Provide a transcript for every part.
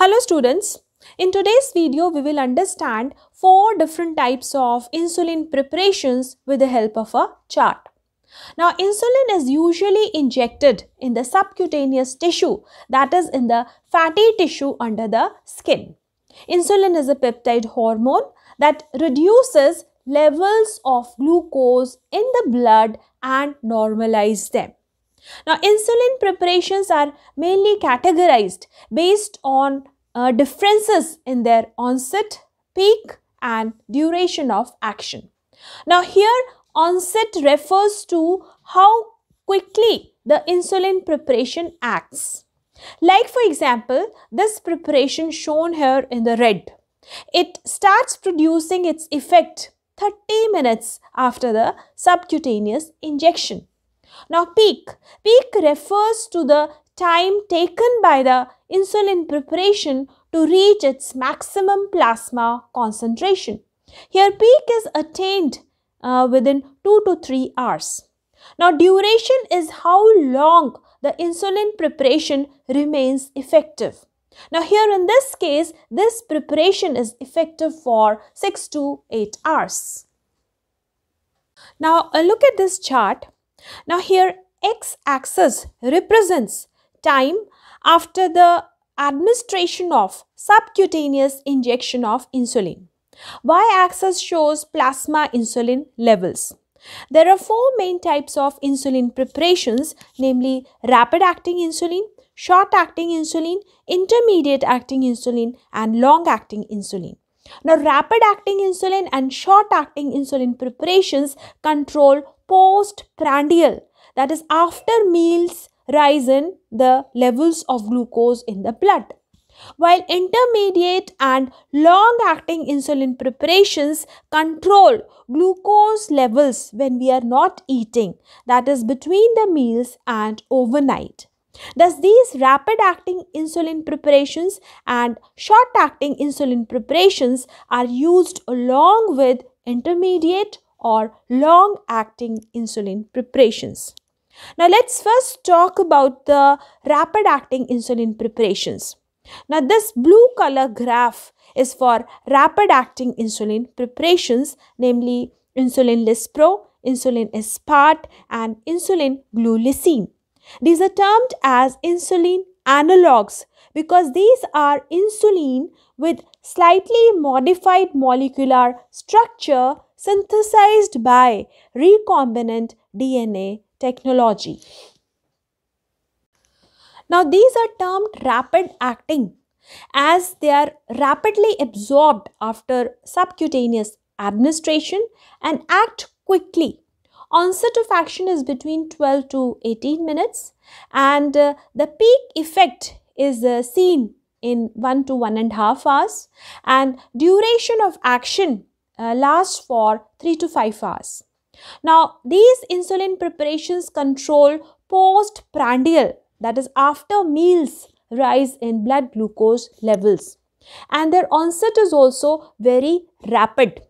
Hello students, in today's video we will understand 4 different types of insulin preparations with the help of a chart. Now insulin is usually injected in the subcutaneous tissue, that is in the fatty tissue under the skin. Insulin is a peptide hormone that reduces levels of glucose in the blood and normalizes them. Now, insulin preparations are mainly categorized based on differences in their onset, peak and duration of action. Now, here onset refers to how quickly the insulin preparation acts. Like for example, this preparation shown here in the red. It starts producing its effect 30 minutes after the subcutaneous injection. Now peak refers to the time taken by the insulin preparation to reach its maximum plasma concentration. Here peak is attained within 2 to 3 hours. Now duration is how long the insulin preparation remains effective. Now here in this case, this preparation is effective for 6 to 8 hours. Now look at this chart. Now here x-axis represents time after the administration of subcutaneous injection of insulin. Y-axis shows plasma insulin levels. There are 4 main types of insulin preparations, namely rapid-acting insulin, short-acting insulin, intermediate-acting insulin and long-acting insulin. Now rapid-acting insulin and short-acting insulin preparations control postprandial, that is after meals, rise in the levels of glucose in the blood. While intermediate and long-acting insulin preparations control glucose levels when we are not eating, that is between the meals and overnight. Thus, these rapid-acting insulin preparations and short-acting insulin preparations are used along with intermediate or long-acting insulin preparations. Now, let's first talk about the rapid-acting insulin preparations. Now, this blue color graph is for rapid-acting insulin preparations, namely insulin Lispro, insulin aspart and insulin glulisine. These are termed as insulin analogues because these are insulin with slightly modified molecular structure synthesized by recombinant DNA technology. Now these are termed rapid acting as they are rapidly absorbed after subcutaneous administration and act quickly. Onset of action is between 12 to 18 minutes and the peak effect is seen in 1 to 1.5 hours and duration of action lasts for 3 to 5 hours. Now these insulin preparations control postprandial, that is after meals, rise in blood glucose levels and their onset is also very rapid.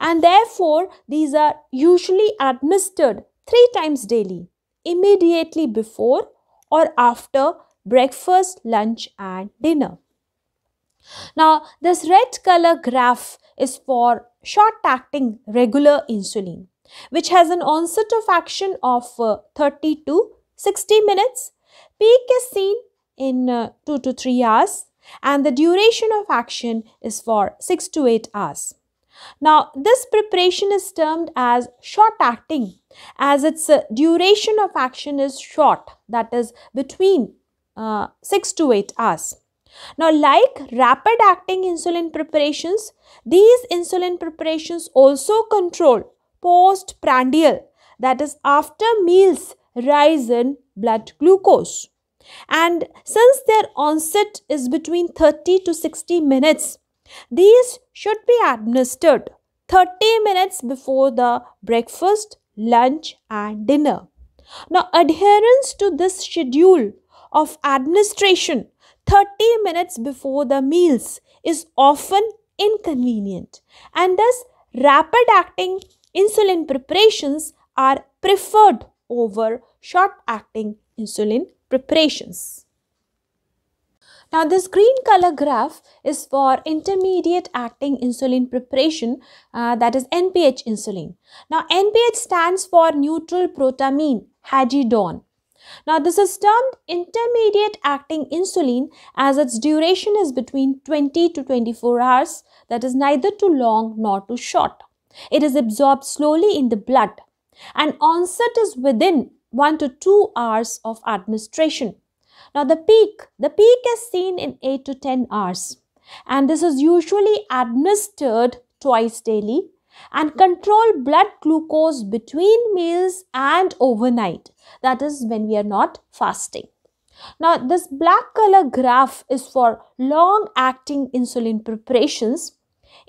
And therefore, these are usually administered 3 times daily, immediately before or after breakfast, lunch and dinner. Now, this red color graph is for short-acting regular insulin, which has an onset of action of 30 to 60 minutes. Peak is seen in 2 to 3 hours and the duration of action is for 6 to 8 hours. Now, this preparation is termed as short-acting as its duration of action is short, that is between 6 to 8 hours. Now, like rapid-acting insulin preparations, these insulin preparations also control postprandial, that is after meals, rise in blood glucose. And since their onset is between 30 to 60 minutes, these should be administered 30 minutes before the breakfast, lunch and dinner. Now adherence to this schedule of administration 30 minutes before the meals is often inconvenient and thus rapid acting insulin preparations are preferred over short acting insulin preparations. Now this green color graph is for intermediate acting insulin preparation, that is NPH insulin. Now NPH stands for neutral protamine hagidorn. Now this is termed intermediate acting insulin as its duration is between 20 to 24 hours, that is neither too long nor too short. It is absorbed slowly in the blood and onset is within 1 to 2 hours of administration. Now the peak is seen in 8 to 10 hours and this is usually administered twice daily and control blood glucose between meals and overnight, that is when we are not fasting. Now this black color graph is for long acting insulin preparations.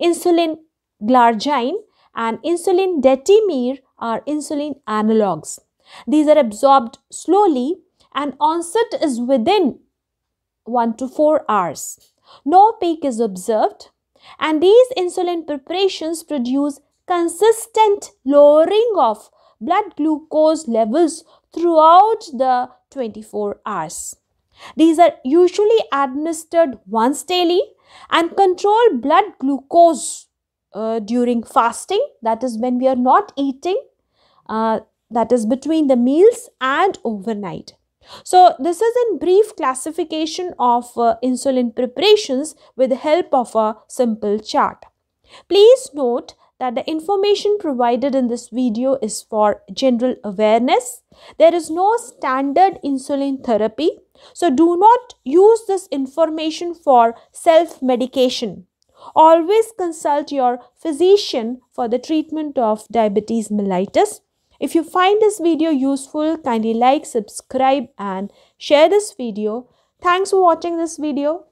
Insulin glargine and insulin detemir are insulin analogues. These are absorbed slowly and onset is within 1 to 4 hours. No peak is observed. And these insulin preparations produce consistent lowering of blood glucose levels throughout the 24 hours. These are usually administered once daily and control blood glucose during fasting, that is when we are not eating, that is between the meals and overnight. So this is in brief classification of insulin preparations with the help of a simple chart. Please note that the information provided in this video is for general awareness. There is no standard insulin therapy. So do not use this information for self-medication. Always consult your physician for the treatment of diabetes mellitus. If you find this video useful, kindly like, subscribe and share this video. Thanks for watching this video.